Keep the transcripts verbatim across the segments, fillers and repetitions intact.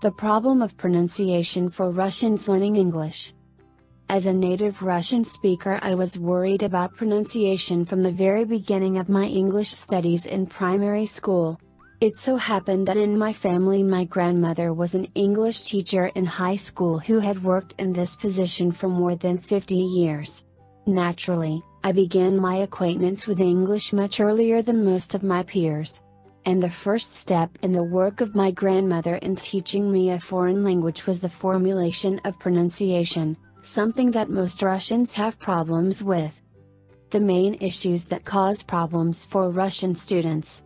The problem of pronunciation for Russians learning English. As a native Russian speaker, I was worried about pronunciation from the very beginning of my English studies in primary school. It so happened that in my family my grandmother was an English teacher in high school who had worked in this position for more than fifty years. Naturally, I began my acquaintance with English much earlier than most of my peers. And the first step in the work of my grandmother in teaching me a foreign language was the formulation of pronunciation, something that most Russians have problems with. The main issues that cause problems for Russian students.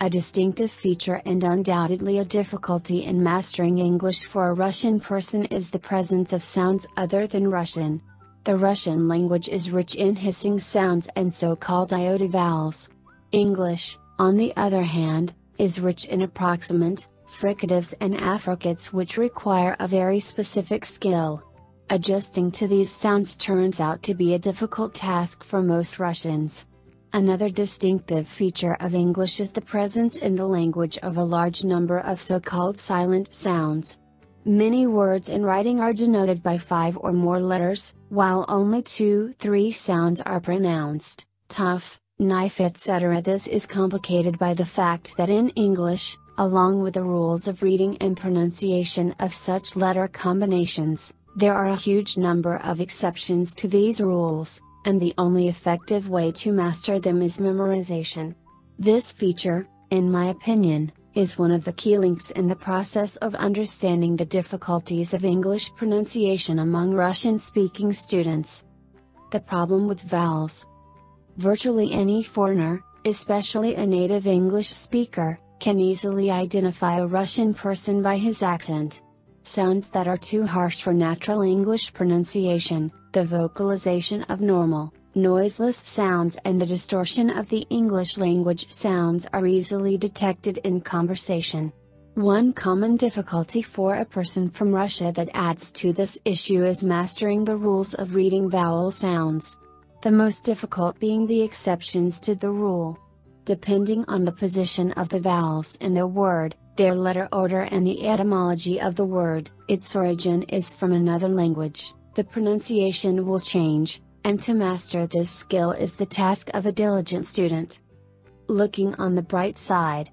A distinctive feature and undoubtedly a difficulty in mastering English for a Russian person is the presence of sounds other than Russian. The Russian language is rich in hissing sounds and so-called iota vowels. English, on the other hand, is rich in approximant, fricatives and affricates which require a very specific skill. Adjusting to these sounds turns out to be a difficult task for most Russians. Another distinctive feature of English is the presence in the language of a large number of so-called silent sounds. Many words in writing are denoted by five or more letters, while only two, three sounds are pronounced, tough, knife, et cetera. This is complicated by the fact that in English, along with the rules of reading and pronunciation of such letter combinations, there are a huge number of exceptions to these rules, and the only effective way to master them is memorization. This feature, in my opinion, is one of the key links in the process of understanding the difficulties of English pronunciation among Russian-speaking students. The problem with vowels. Virtually any foreigner, especially a native English speaker, can easily identify a Russian person by his accent. Sounds that are too harsh for natural English pronunciation, the vocalization of normal, noiseless sounds and the distortion of the English language sounds are easily detected in conversation. One common difficulty for a person from Russia that adds to this issue is mastering the rules of reading vowel sounds. The most difficult being the exceptions to the rule. Depending on the position of the vowels in the word, their letter order and the etymology of the word, its origin is from another language, the pronunciation will change, and to master this skill is the task of a diligent student. Looking on the bright side.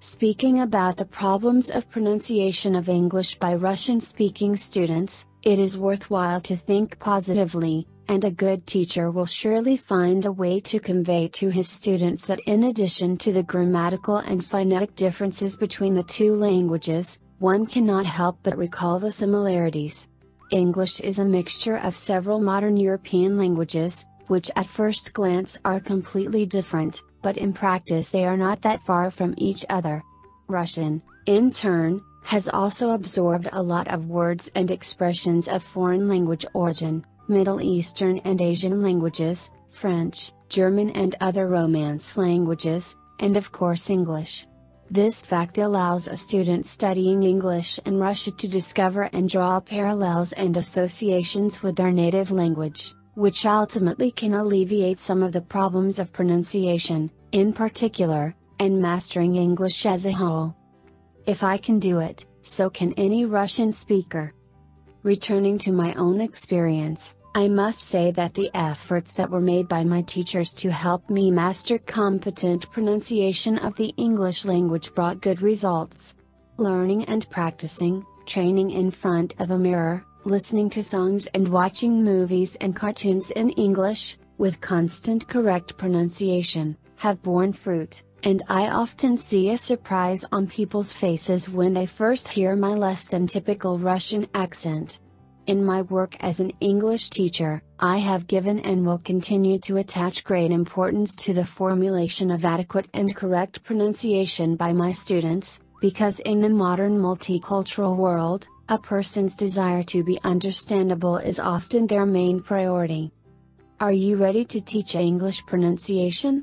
Speaking about the problems of pronunciation of English by Russian-speaking students, it is worthwhile to think positively, and a good teacher will surely find a way to convey to his students that in addition to the grammatical and phonetic differences between the two languages, one cannot help but recall the similarities. English is a mixture of several modern European languages, which at first glance are completely different, but in practice they are not that far from each other. Russian, in turn, has also absorbed a lot of words and expressions of foreign language origin. Middle Eastern and Asian languages, French, German and other Romance languages, and of course English. This fact allows a student studying English in Russia to discover and draw parallels and associations with their native language, which ultimately can alleviate some of the problems of pronunciation, in particular, and mastering English as a whole. If I can do it, so can any Russian speaker. Returning to my own experience, I must say that the efforts that were made by my teachers to help me master competent pronunciation of the English language brought good results. Learning and practicing, training in front of a mirror, listening to songs and watching movies and cartoons in English, with constant correct pronunciation, have borne fruit, and I often see a surprise on people's faces when they first hear my less than typical Russian accent. In my work as an English teacher, I have given and will continue to attach great importance to the formulation of adequate and correct pronunciation by my students, because in the modern multicultural world, a person's desire to be understandable is often their main priority. Are you ready to teach English pronunciation?